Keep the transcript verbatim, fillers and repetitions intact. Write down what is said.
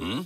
Hmm?